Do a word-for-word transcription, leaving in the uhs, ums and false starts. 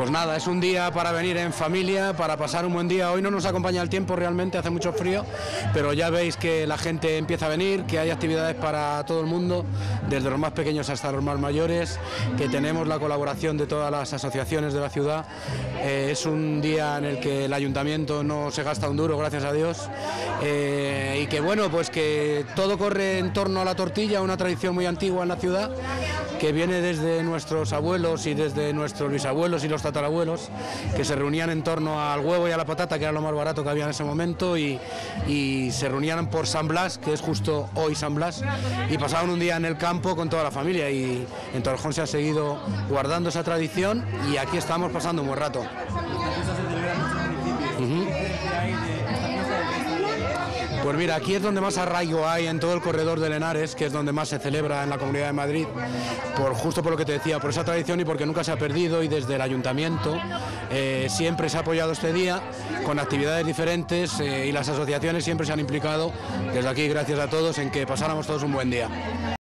Pues nada, es un día para venir en familia, para pasar un buen día. Hoy no nos acompaña el tiempo realmente, hace mucho frío, pero ya veis que la gente empieza a venir, que hay actividades para todo el mundo, desde los más pequeños hasta los más mayores, que tenemos la colaboración de todas las asociaciones de la ciudad. Eh, es un día en el que el ayuntamiento no se gasta un duro, gracias a Dios, eh, y que bueno, pues que todo corre en torno a la tortilla, una tradición muy antigua en la ciudad, que viene desde nuestros abuelos y desde nuestros bisabuelos y los tatarabuelos, que se reunían en torno al huevo y a la patata, que era lo más barato que había en ese momento, y, y se reunían por San Blas, que es justo hoy San Blas, y pasaban un día en el campo con toda la familia, y en Torrejón se ha seguido guardando esa tradición y aquí estamos pasando un buen rato. Uh-huh. Pues mira, aquí es donde más arraigo hay en todo el corredor del Henares, que es donde más se celebra en la Comunidad de Madrid, por justo por lo que te decía, por esa tradición y porque nunca se ha perdido, y desde el ayuntamiento eh, siempre se ha apoyado este día con actividades diferentes, eh, y las asociaciones siempre se han implicado, desde aquí gracias a todos, en que pasáramos todos un buen día.